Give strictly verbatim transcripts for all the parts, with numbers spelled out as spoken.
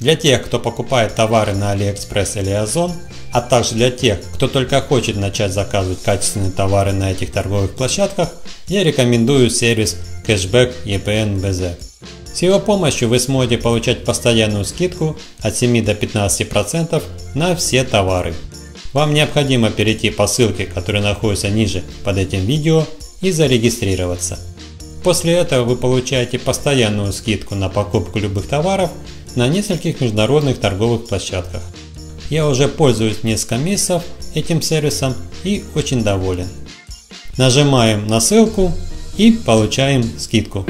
Для тех, кто покупает товары на AliExpress или Ozon, а также для тех, кто только хочет начать заказывать качественные товары на этих торговых площадках, я рекомендую сервис Cashback и пи эн бэ зэ. С его помощью вы сможете получать постоянную скидку от семи до пятнадцати процентов на все товары. Вам необходимо перейти по ссылке, которая находится ниже под этим видео, и зарегистрироваться. После этого вы получаете постоянную скидку на покупку любых товаров на нескольких международных торговых площадках. Я уже пользуюсь несколько месяцев этим сервисом и очень доволен. Нажимаем на ссылку и получаем скидку.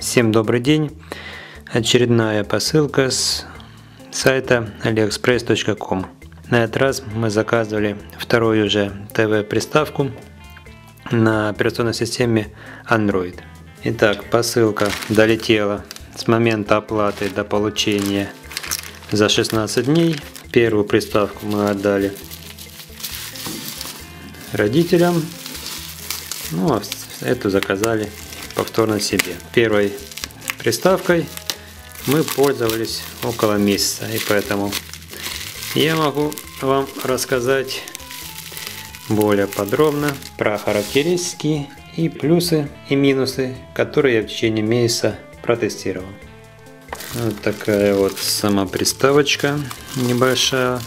Всем добрый день! Очередная посылка с сайта алиэкспресс точка ком. На этот раз мы заказывали вторую уже ТВ-приставку на операционной системе Android. Итак, посылка долетела с момента оплаты до получения за шестнадцать дней. Первую приставку мы отдали родителям, ну а эту заказали повторно себе. Первой приставкой мы пользовались около месяца, и поэтому я могу вам рассказать более подробно про характеристики и плюсы и минусы, которые я в течение месяца протестировал. Вот такая вот сама приставочка небольшая.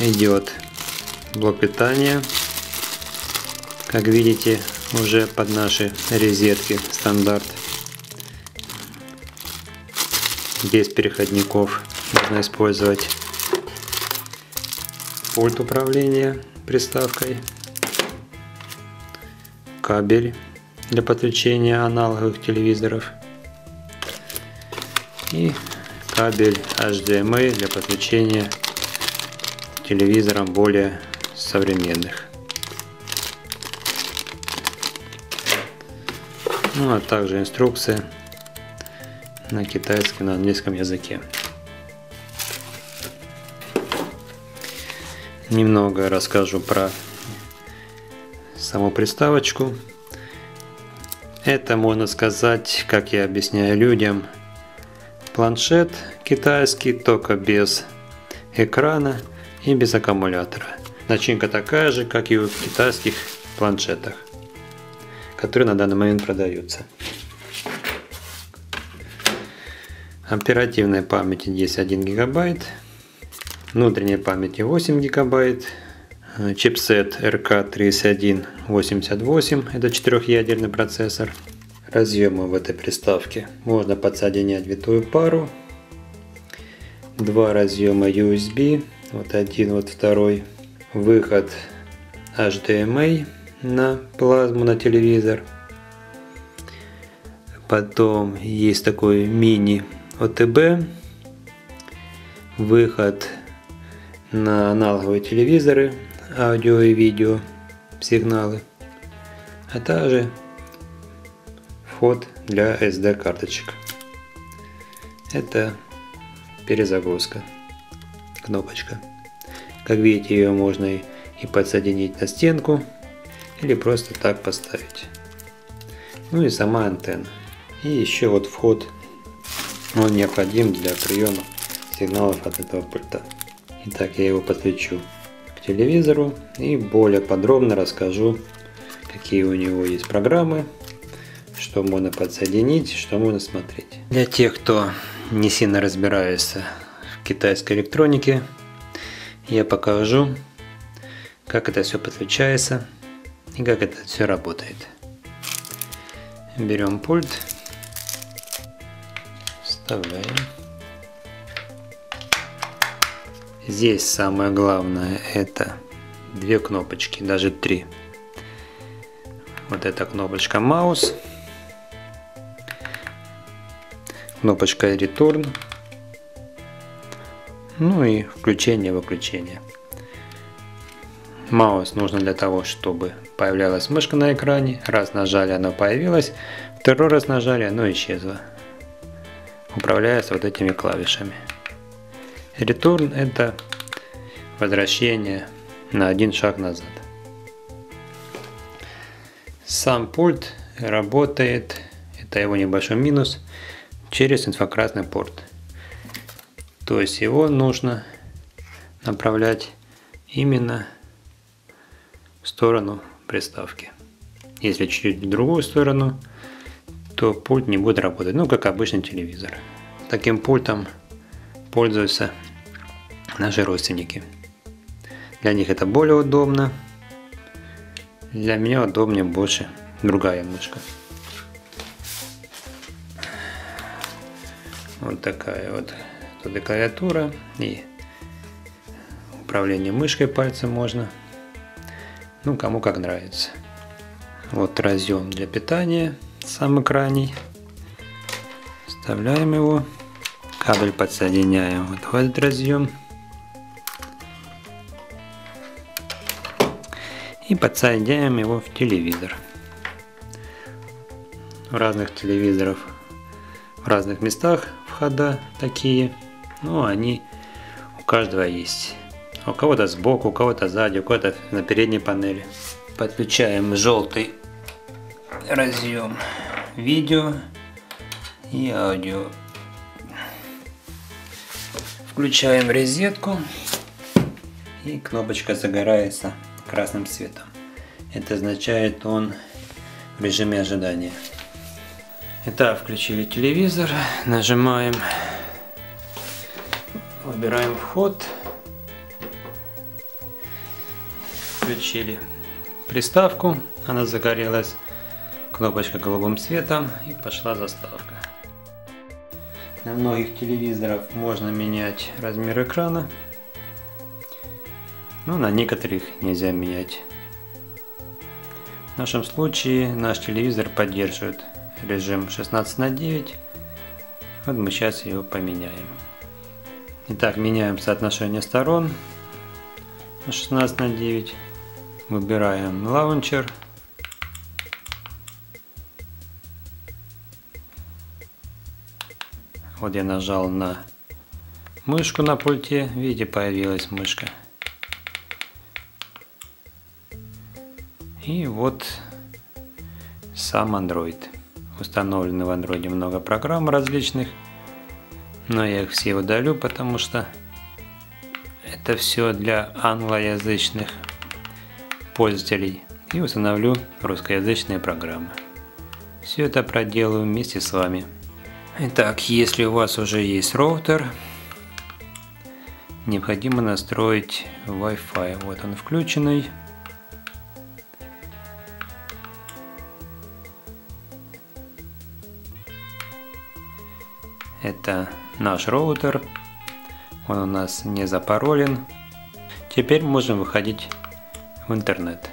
Идет блок питания, как видите, уже под наши розетки стандарт, без переходников можно использовать. Пульт управления приставкой, кабель для подключения аналоговых телевизоров и кабель эйч ди эм ай для подключения телевизоров более современных. Ну а также инструкции на китайском, на английском языке. Немного расскажу про саму приставочку. Это, можно сказать, как я объясняю людям, планшет китайский, только без экрана и без аккумулятора. Начинка такая же, как и у китайских планшетах, которые на данный момент продаются. Оперативной памяти здесь один гигабайт, внутренней памяти восемь гигабайт, чипсет эр ка тридцать один восемьдесят восемь, это четырехъядерный процессор. Разъемы в этой приставке можно подсоединять витую пару, два разъема ю эс би, вот один, вот второй, выход эйч ди эм ай на плазму, на телевизор. Потом есть такой мини о тэ бэ, выход на аналоговые телевизоры, аудио и видео сигналы, а также вход для эс ди карточек. Это перезагрузка, кнопочка. Как видите, ее можно и подсоединить на стенку или просто так поставить. Ну и сама антенна. И еще вот вход, он необходим для приема сигналов от этого пульта. Итак, я его подключу к телевизору и более подробно расскажу, какие у него есть программы, что можно подсоединить, что можно смотреть. Для тех, кто не сильно разбирается в китайской электронике, я покажу, как это все подключается и как это все работает. Берем пульт, вставляем. Здесь самое главное — это две кнопочки, даже три. Вот эта кнопочка маус, кнопочка return, ну и включение-выключение. Маус нужно для того, чтобы появлялась мышка на экране. Раз нажали, она появилась, второй раз нажали, оно исчезло. Управляется вот этими клавишами. Return — это возвращение на один шаг назад. Сам пульт работает, это его небольшой минус, через инфракрасный порт. То есть его нужно направлять именно в сторону приставки. Если чуть-чуть в другую сторону, то пульт не будет работать, ну как обычный телевизор. Таким пультом пользуются наши родственники. Для них это более удобно, для меня удобнее больше другая мышка. Вот такая вот тут и клавиатура, и управление мышкой пальцем можно. Ну, кому как нравится. Вот разъем для питания, самый крайний. Вставляем его. Кабель подсоединяем вот в этот разъем. И подсоединяем его в телевизор. У разных телевизоров в разных местах входа такие. Ну, они у каждого есть. У кого-то сбоку, у кого-то сзади, у кого-то на передней панели. Подключаем желтый разъем видео и аудио. Включаем розетку, и кнопочка загорается красным цветом. Это означает, он в режиме ожидания. Итак, включили телевизор, нажимаем, выбираем вход. Включили приставку, она загорелась, кнопочка голубым цветом, и пошла заставка. На многих телевизорах можно менять размер экрана, но на некоторых нельзя менять. В нашем случае наш телевизор поддерживает режим шестнадцать на девять. Вот мы сейчас его поменяем. Итак, меняем соотношение сторон на шестнадцать на девять. Выбираем лаунчер. Вот я нажал на мышку на пульте. Видите, появилась мышка. И вот сам Android. Установлено в Android много программ различных. Но я их все удалю, потому что это все для англоязычных пользователей. И установлю русскоязычные программы. Все это проделаю вместе с вами. Итак, если у вас уже есть роутер, необходимо настроить Wi-Fi. Вот он включенный. Это наш роутер. Он у нас не запаролен. Теперь можем выходить в интернет.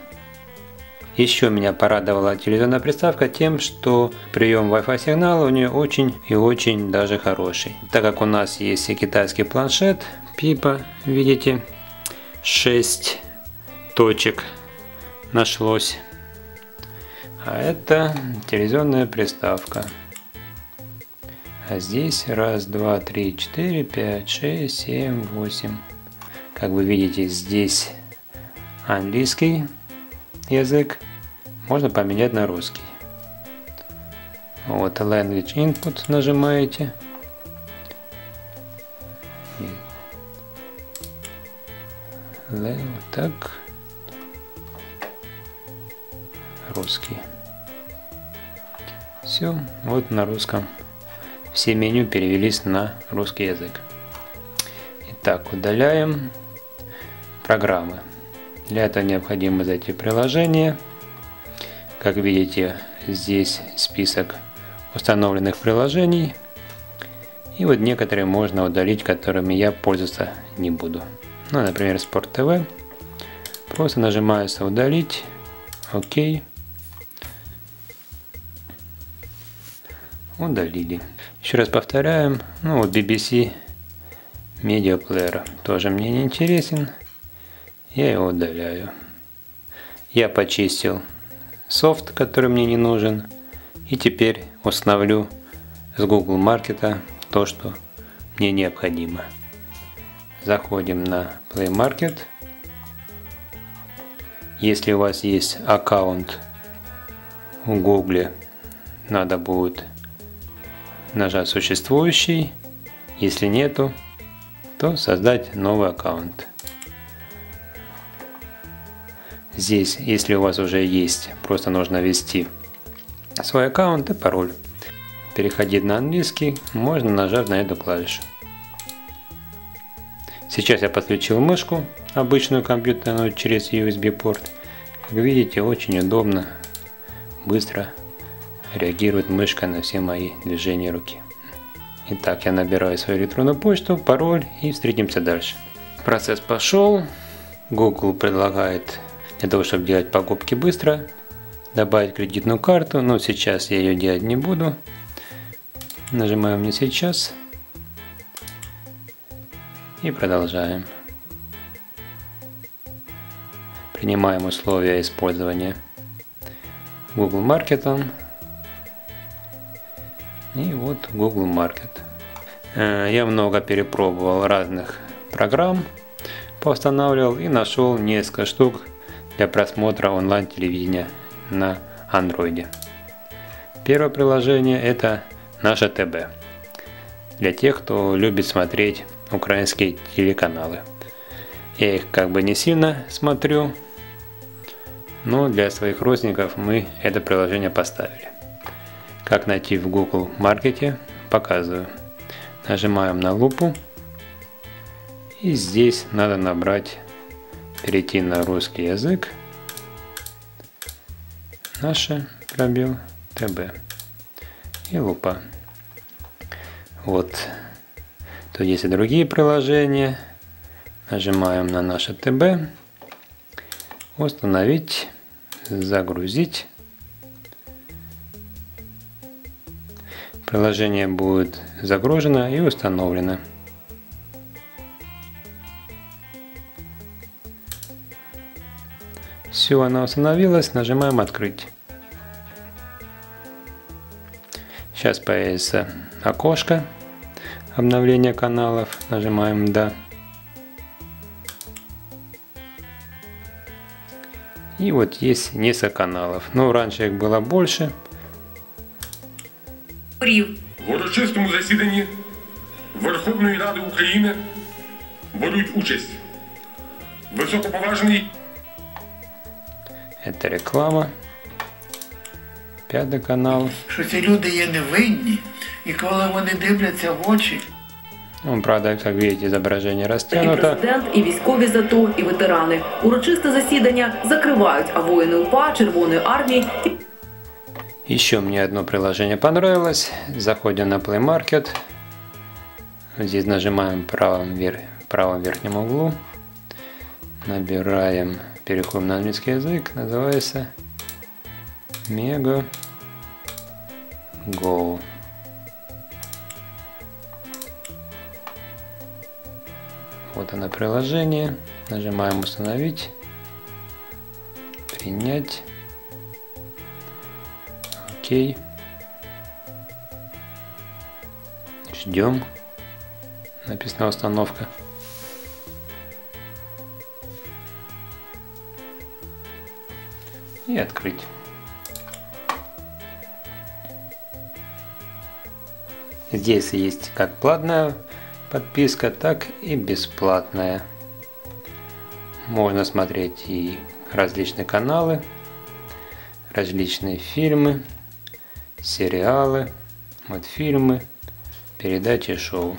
Еще меня порадовала телевизионная приставка тем, что прием Wi-Fi сигнала у нее очень и очень даже хороший. Так как у нас есть и китайский планшет пипа, видите, шесть точек нашлось. А это телевизионная приставка. А здесь раз, два, три, четыре, пять, шесть, семь, восемь. Как вы видите, здесь английский язык, можно поменять на русский. Вот language input нажимаете. Вот так. Русский. Все, вот на русском. Все меню перевелись на русский язык. Итак, удаляем программы. Для этого необходимо зайти в приложение. Как видите, здесь список установленных приложений. И вот некоторые можно удалить, которыми я пользоваться не буду. Ну, например, Sport ти ви. Просто нажимается удалить. ОК. Удалили. Еще раз повторяем. Ну, вот би би си Media Player тоже мне не интересен. Я его удаляю. Я почистил софт, который мне не нужен. И теперь установлю с Google Market то, что мне необходимо. Заходим на Play Market. Если у вас есть аккаунт в Google надо будет нажать существующий, если нету, то создать новый аккаунт. Здесь, если у вас уже есть, просто нужно ввести свой аккаунт и пароль. Переходить на английский можно, нажав на эту клавишу. Сейчас я подключил мышку обычную компьютерную через ю эс би порт. Как видите, очень удобно, быстро реагирует мышка на все мои движения руки. Итак, я набираю свою электронную почту, пароль и встретимся дальше. Процесс пошел. Google предлагает для того, чтобы делать покупки быстро, добавить кредитную карту, но сейчас я ее делать не буду. Нажимаем «Не сейчас» и продолжаем. Принимаем условия использования Google Market. И вот Google Market. Я много перепробовал разных программ, поустанавливал и нашел несколько штук для просмотра онлайн-телевидения на Android. Первое приложение — это Наша ТБ. Для тех, кто любит смотреть украинские телеканалы. Я их как бы не сильно смотрю, но для своих родственников мы это приложение поставили. Как найти в Google Market, показываю. Нажимаем на лупу. И здесь надо набрать, перейти на русский язык. Наша пробел ТБ. И лупа. Вот. Тут есть и другие приложения. Нажимаем на наше ТБ. Установить. Загрузить. Приложение будет загружено и установлено. Все, оно установилось. Нажимаем «Открыть». Сейчас появится окошко обновления каналов. Нажимаем «Да». И вот есть несколько каналов. Но раньше их было больше. В урочистому засіданні Верховної Ради України беруть участь високоповажний. Это реклама. Пятый канал. Що ці люди є невинні, і коли вони дивляться в очі. Ну, правда, как видите, изображение растянуто. И президент, и військові з АТО, и ветераны. Урочисте засідання закривають, а воїни УПА, Червоної армії. Еще мне одно приложение понравилось. Заходим на Play Market. Здесь нажимаем в правом, вер... правом верхнем углу. Набираем, переходим на английский язык. Называется Mega Go. Вот оно приложение. Нажимаем установить. Принять. Ждем. Написана установка. И открыть. Здесь есть как платная подписка, так и бесплатная. Можно смотреть и различные каналы, различные фильмы, сериалы, мультфильмы, передачи, шоу.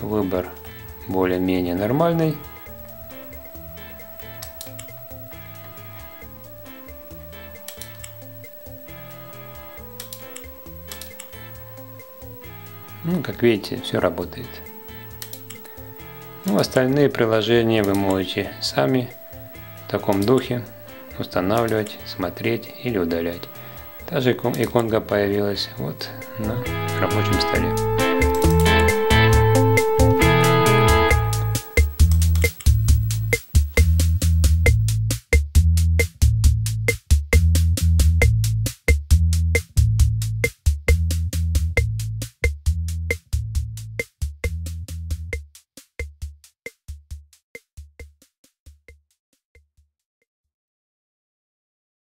Выбор более-менее нормальный. Ну, как видите, все работает. Ну, остальные приложения вы можете сами в таком духе устанавливать, смотреть или удалять. Та же иконка появилась вот на рабочем столе.